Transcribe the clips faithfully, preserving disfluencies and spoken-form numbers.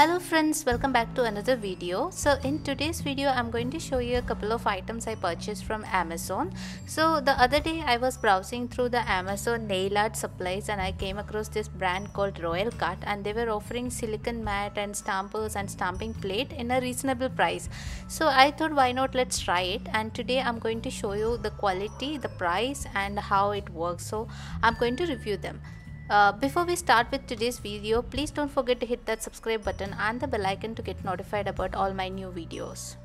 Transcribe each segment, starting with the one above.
Hello friends, welcome back to another video. So in today's video I'm going to show you a couple of items I purchased from Amazon. So the other day I was browsing through the Amazon nail art supplies and I came across this brand called RoyalKart, and they were offering silicon mat and stampers and stamping plate in a reasonable price. So I thought, why not, let's try it. And today I'm going to show you the quality, the price and how it works. So I'm going to review them. Uh, before we start with today's video, please don't forget to hit that subscribe button and the bell icon to get notified about all my new videos.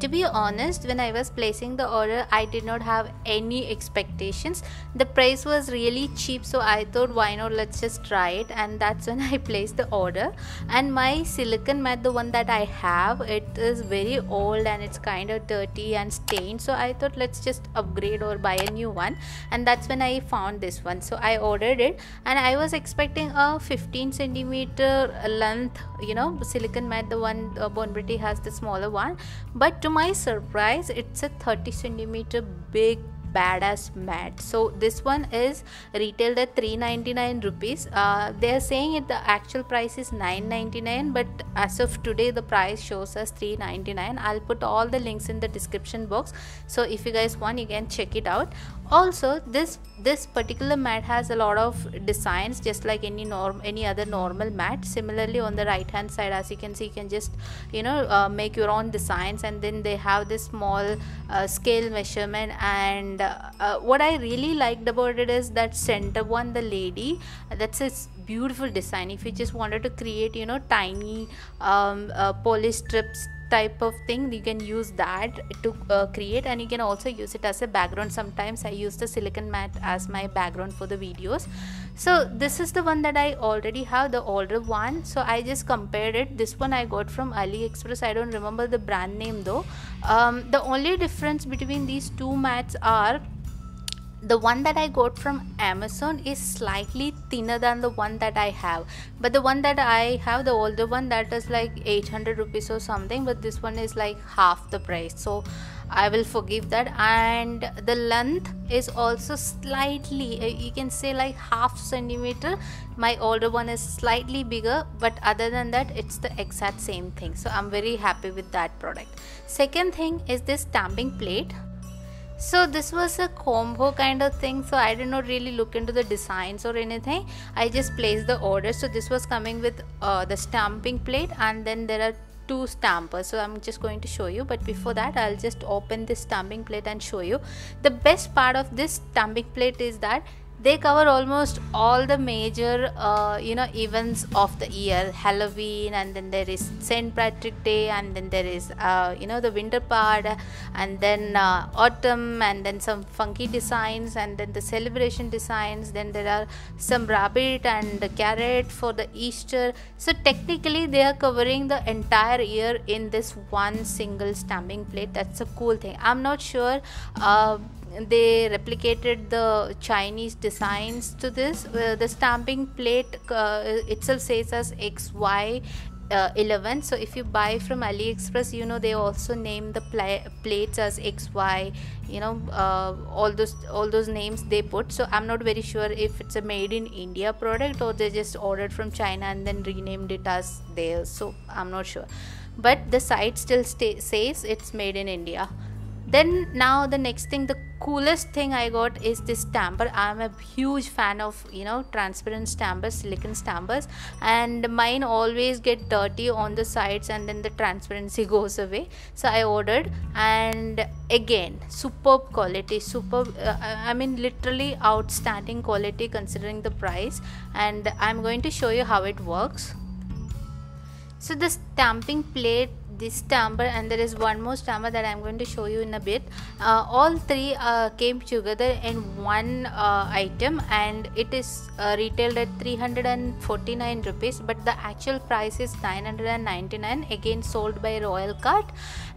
To be honest, when I was placing the order, I did not have any expectations. The price was really cheap, so I thought, why not, let's just try it. And that's when I placed the order. And my silicon mat, the one that I have, it is very old and it's kind of dirty and stained, so I thought let's just upgrade or buy a new one. And that's when I found this one, so I ordered it. And I was expecting a fifteen centimeter length, you know, silicon mat, the one uh, BornPretty has, the smaller one. But to my surprise, it's a thirty centimeter big badass mat. So this one is retailed at three ninety-nine rupees. Uh, they are saying it, the actual price is nine ninety-nine, but as of today the price shows us three ninety-nine. I'll put all the links in the description box, so if you guys want you can check it out. Also, this this particular mat has a lot of designs, just like any norm any other normal mat. Similarly, on the right hand side, as you can see, you can just, you know, uh, make your own designs. And then they have this small uh, scale measurement. And uh, uh, what I really liked about it is that center one, the lady, that's its beautiful design. If you just wanted to create, you know, tiny um, uh, polish strips type of thing, you can use that to uh, create. And you can also use it as a background. Sometimes I use the silicon mat as my background for the videos. So this is the one that I already have, the older one, so I just compared it. This one I got from AliExpress. I don't remember the brand name though. Um, the only difference between these two mats are, the one that I got from Amazon is slightly thinner than the one that I have, but the one that I have, the older one, that is like eight hundred rupees or something, but this one is like half the price, so I will forgive that. And the length is also slightly, uh, you can say like half centimeter. My older one is slightly bigger, but other than that it's the exact same thing, so I'm very happy with that product. Second thing is this stamping plate. So this was a combo kind of thing, so I did not really look into the designs or anything. I just placed the order. So this was coming with uh, the stamping plate, and then there are two stampers, so I'm just going to show you. But before that, I'll just open this stamping plate and show you. The best part of this stamping plate is that they cover almost all the major uh, you know, events of the year. Halloween, and then there is Saint Patrick Day, and then there is uh, you know, the winter part, and then uh, autumn, and then some funky designs, and then the celebration designs. Then there are some rabbit and the carrot for the Easter. So technically they are covering the entire year in this one single stamping plate. That's a cool thing. I'm not sure uh, they replicated the Chinese designs to this. Uh, the stamping plate uh, itself says as X Y Uh, eleven. So if you buy from AliExpress, you know, they also name the pla plates as X Y, you know, uh, all those all those names they put. So I'm not very sure if it's a made in India product or they just ordered from China and then renamed it as theirs, so I'm not sure, but the site still says it's made in India. Then now the next thing, the coolest thing I got is this stamper. I'm a huge fan of, you know, transparent stampers, silicon stampers, and mine always get dirty on the sides and then the transparency goes away. So I ordered, and again, superb quality, superb, uh, I mean literally outstanding quality considering the price. And I'm going to show you how it works. So the stamping plate, this stamper, and there is one more stamper that I'm going to show you in a bit. Uh, all three uh, came together in one uh, item, and it is uh, retailed at three hundred forty-nine rupees, but the actual price is nine hundred ninety-nine, again sold by RoyalKart.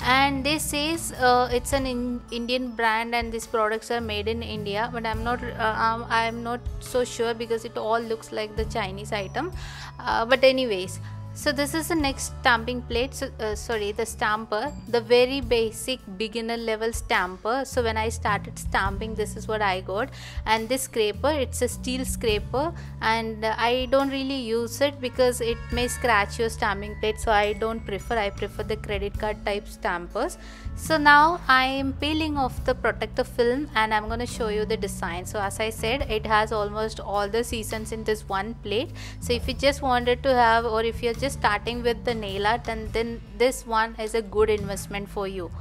And this says uh, it's an in Indian brand and these products are made in India, but I'm not uh, I'm not so sure because it all looks like the Chinese item, uh, but anyways, So this is the next stamping plate, so, uh, sorry the stamper, the very basic beginner level stamper. So when I started stamping, this is what I got. And this scraper, it's a steel scraper, and uh, I don't really use it because it may scratch your stamping plate, so I don't prefer, I prefer the credit card type stampers. So now I am peeling off the protector film and I'm going to show you the design. So as I said, it has almost all the seasons in this one plate. So if you just wanted to have, or if you're just starting with the nail art, and then this one is a good investment for you.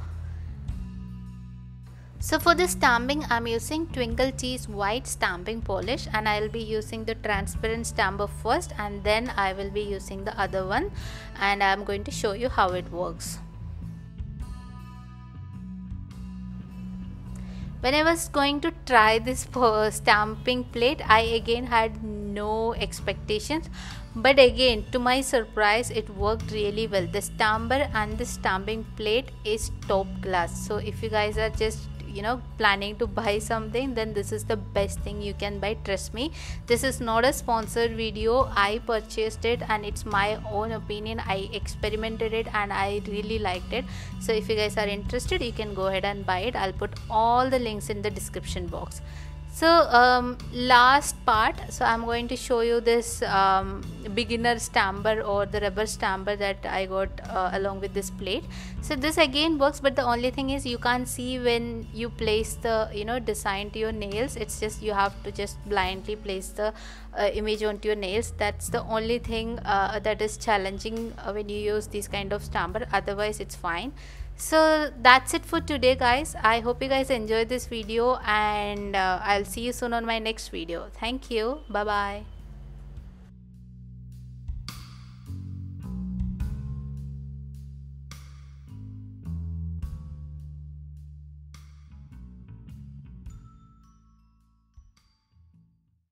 So for this stamping, I'm using Twinkle Cheese white stamping polish, and I'll be using the transparent stamper first, and then I will be using the other one, and I'm going to show you how it works. When I was going to try this stamping plate, I again had no expectations, but again to my surprise it worked really well. The stamper and the stamping plate is top class. So if you guys are just, you know, planning to buy something, then this is the best thing you can buy. Trust me, this is not a sponsored video. I purchased it and it's my own opinion. I experimented it and I really liked it. So if you guys are interested, you can go ahead and buy it. I'll put all the links in the description box. So um, last part, so I'm going to show you this um, beginner stamper or the rubber stamper that I got uh, along with this plate. So this again works, but the only thing is you can't see when you place the, you know, design to your nails. It's just you have to just blindly place the uh, image onto your nails. That's the only thing uh, that is challenging uh, when you use these kind of stamper. Otherwise it's fine. So that's it for today, guys. I hope you guys enjoyed this video, and uh, I'll see you soon on my next video. Thank you. Bye bye.